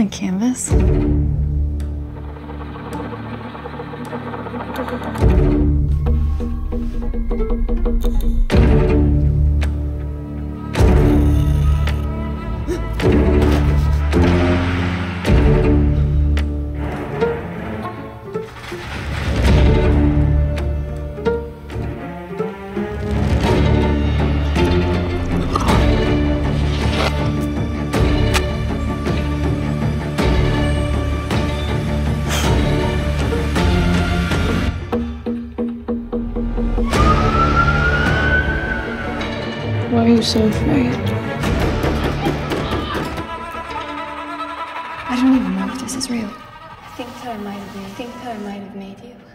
doesn't canvas. Why are you so afraid? I don't even know if this is real. I think Claire might have made you.